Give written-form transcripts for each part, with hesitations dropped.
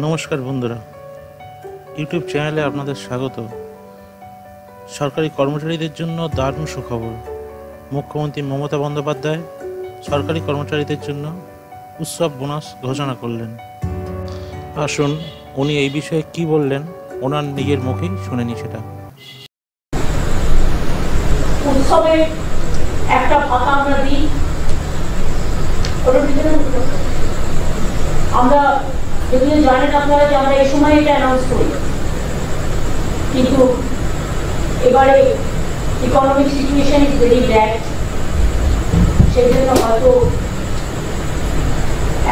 नमस्कार बंधुरा यूट्यूब चैनले आपनादेर स्वागत। सरकारी कर्मचारीदेर जन्य दारुण सुखबर, मुख्यमंत्री ममता बंद्योपाध्याय सरकारी कर्मचारीदेर जन्य उत्सव बोनास घोषणा करलेन। आसुन उनि एई विषये कि बोललेन ओनार निजेर मुखेई शुने नि। सेटा उत्सवे একটা ভাতা আমরা দিই, আমরা যদিও জানেন আপনারা যে আমরা এই সময় এটা অ্যানাউন্স করি, কিন্তু এবারে economic situation is very bad, সেই জন্য হয়তো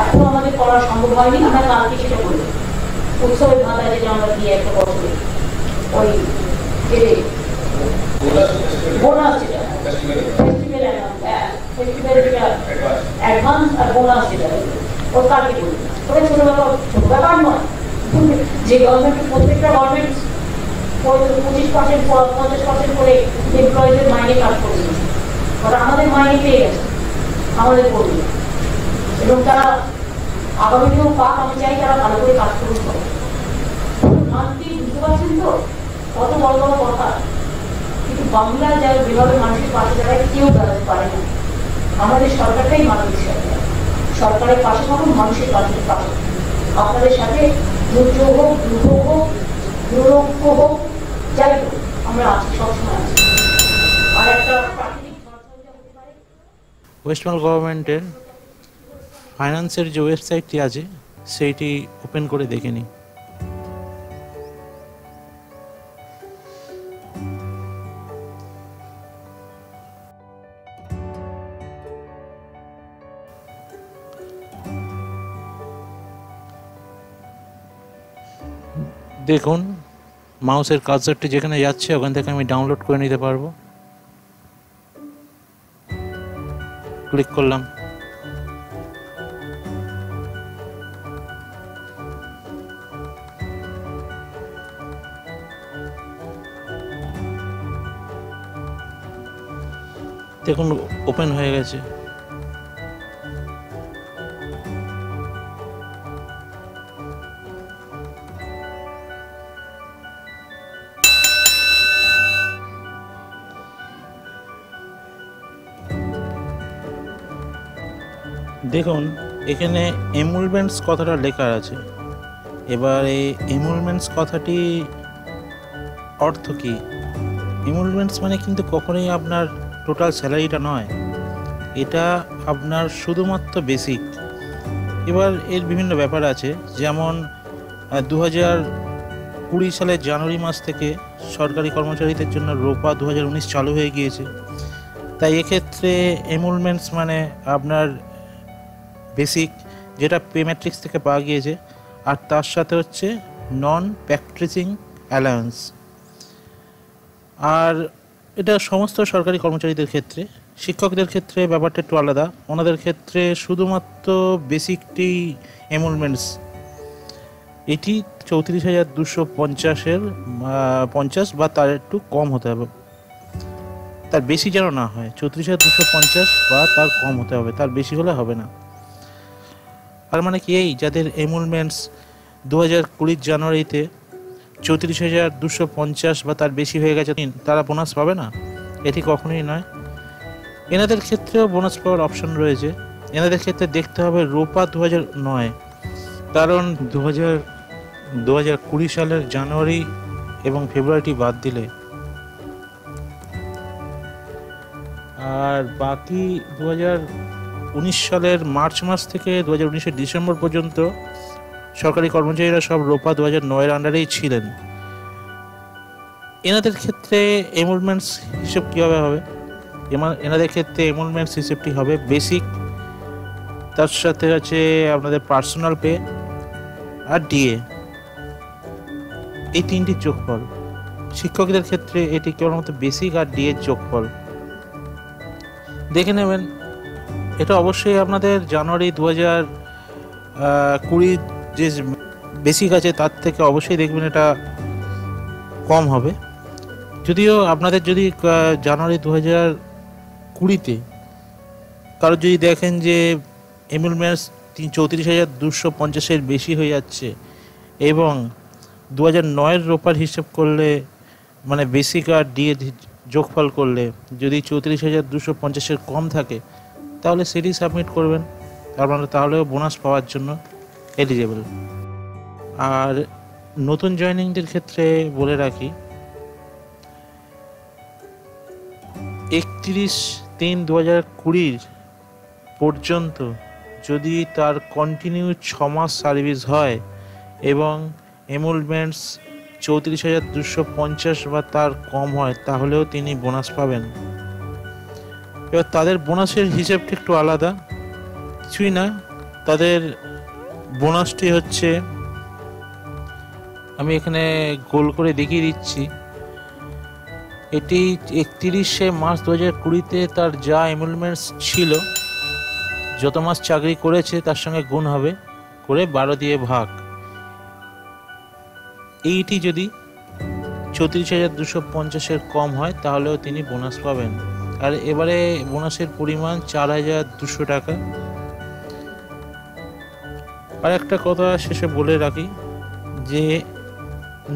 এখন আমাদের করা সম্ভব হয়নি। আমরা কালকে সেটা করবো, উৎসবের ভাতা যেটা আমরা দিয়ে একটা বছরে ওই যে বোনাস যেটা ফেস্টিভ্যাল যেটা অ্যাডভান্স আর বোনাস যেটা ওর কালকে করবো। ওটা ছোট ব্যাপার নয়, যে গভর্নমেন্ট প্রত্যেকটা গভর্নমেন্ট 25% 50% করে এমপ্লয়ীদের মাইনে কাট করে দিয়েছে, ওরা আমাদের মাইনে পেয়ে গেছে আমাদের কর্মী, এবং তারা আগামী দিনেও পাক। আমি চাই তারা ভালো করে কাজ করুন। মানতে বুঝতে পারছেন তো কত বড় বড় কথা, কিন্তু বাংলা যারা যেভাবে মানুষের পাশে দাঁড়ায় কেউ দাঁড়াতে পারে না। আমাদের সরকারটাই মানুষের সাথে, সরকারের পাশে থাকুন, মানুষের পাশে থাকুন। আপনাদের সাথে দুর্যোগ হোক, দুর্ভোগ হোক, দুরক্ষ হোক, যাই হোক আমরা আছি, সবসময় আছি। আর একটা প্রাকৃতিক ঝড়ঝঞ্ঝা হতে পারে। ওয়েস্ট বেঙ্গল গভর্নমেন্টের ফাইন্যান্সের যে ওয়েবসাইটটি আছে সেইটি ওপেন করে দেখে নিই। দেখুন মাউসের কার্সারটি যেখানে যাচ্ছে ওখান থেকে আমি ডাউনলোড করে নিতে পারবো। ক্লিক করলাম, দেখুন ওপেন হয়ে গেছে। দেখুন এখানে এনরোলমেন্টস কথাটা লেখা আছে। এবার এই এনরোলমেন্টস কথাটি অর্থ কী? এনরোলমেন্টস মানে কিন্তু কখনোই আপনার টোটাল স্যালারিটা নয়, এটা আপনার শুধুমাত্র বেসিক। এবার এর বিভিন্ন ব্যাপার আছে, যেমন 2020 সালের জানুয়ারি মাস থেকে সরকারি কর্মচারীদের জন্য রোপা 2019 চালু হয়ে গিয়েছে। তাই এক্ষেত্রে এনরোলমেন্টস মানে আপনার বেসিক, যেটা পে ম্যাট্রিক্স থেকে পাওয়া গিয়েছে, আর তার সাথে হচ্ছে নন প্র্যাকটিসিং অ্যালায়েন্স। আর এটা সমস্ত সরকারি কর্মচারীদের ক্ষেত্রে। শিক্ষকদের ক্ষেত্রে ব্যাপারটা একটু আলাদা, ওনাদের ক্ষেত্রে শুধুমাত্র বেসিকটি এনরোলমেন্টস। এটি 34,250-এর 50 বা তার একটু কম হতে হবে, তার বেশি যেন না হয়। 34,250 বা তার কম হতে হবে, তার বেশি হলে হবে না। আর মানে কি, এই যাদের এনরোলমেন্টস 2020 জানুয়ারিতে 34,250 বা তার বেশি হয়ে গেছে তারা বোনাস পাবে না, এটি কখনোই নয়। এনাদের ক্ষেত্রেও বোনাস পাওয়ার অপশন রয়েছে। এনাদের ক্ষেত্রে দেখতে হবে রোপা 2009, কারণ 2020 সালের জানুয়ারি এবং ফেব্রুয়ারিটি বাদ দিলে। আর বাকি 2019 সালের মার্চ মাস থেকে 2019 ডিসেম্বর পর্যন্ত সরকারি কর্মচারীরা সব রোপা 2009-এর আন্ডারেই ছিলেন। এনাদের ক্ষেত্রে এনরোলমেন্টস হিসেব কীভাবে হবে? এনাদের ক্ষেত্রে এনরোলমেন্টস হিসেবটি হবে বেসিক, তার সাথে আছে আপনাদের পার্সোনাল পে আর ডিএ, এই তিনটি যোগফল। শিক্ষকদের ক্ষেত্রে এটি কেবলমাত্র বেসিক আর ডিএর যোগফল। দেখে নেবেন, এটা অবশ্যই আপনাদের জানুয়ারি 2020 যে বেসিক আছে তার থেকে অবশ্যই দেখবেন এটা কম হবে। যদিও আপনাদের যদি জানুয়ারি 2020-তে কারো যদি দেখেন যে এনরোলমেন্টস 34,250-এর বেশি হয়ে যাচ্ছে, एवं 2009 रोपार हिसाब कर ले माने बेसिक और डी जोगफल कर ले यदि 34,250 कम थाके ताहले सीडी सबमिट करबेन आपनारा ताहले बोनास पावार जोन्नो एलिजिबल। और नतून जयनिंग क्षेत्रे बोले राखी 31-3-2020 पर्यन्त यदि तार कन्टिन्यू 6 मास सार्विस हय एवं एमुलमेंट्स 34,250 बा तार कम हय ताहलेओ तिनी बोनास पाबेन। एबार तादेर बोनासेर हिसाबटा एकटु आलादा, किछुई ना तादेर बोनासटी हच्छे आमी एखाने गोल करे देखिए दिच्छि एटी 31 मार्च 2020 तार जा एमुलमेंट्स छिलो जत मास चाकरी करेछे तार संगे गुण हबे करे 12 दिए भाग। एटी यदि 34,250 कम है ताहलेओ तिनी बोनास पाबेन। और एबारे बोनासेर परिमाण 4,200 टाका। और एकटा कथा शेषे बोले राखी जे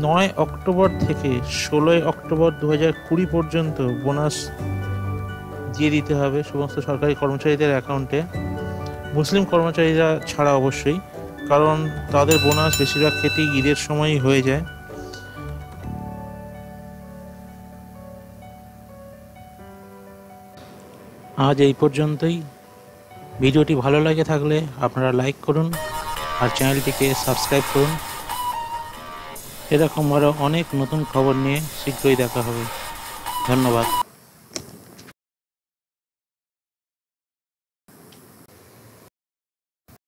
9 अक्टोबर थेके 16 अक्टोबर 2020 पर्यन्त बोनास दिए दीते हबे समस्त सरकारी कर्मचारीदेर अकाउंटे, मुस्लिम कर्मचारीरा छाड़ा अवश्यई, कारण तादेर बोनास बेशिरभाग खेती ईदेर समय हो जाए। आज एई पर्यन्तई। भिडियोटी भालो लागे थाकले आपनारा लाइक करुन और चैनलटिके सबस्क्राइब करुन। एरकम आरो अनेक नतून खबर निये शीघ्रई देखा हबे। धन्यवाद।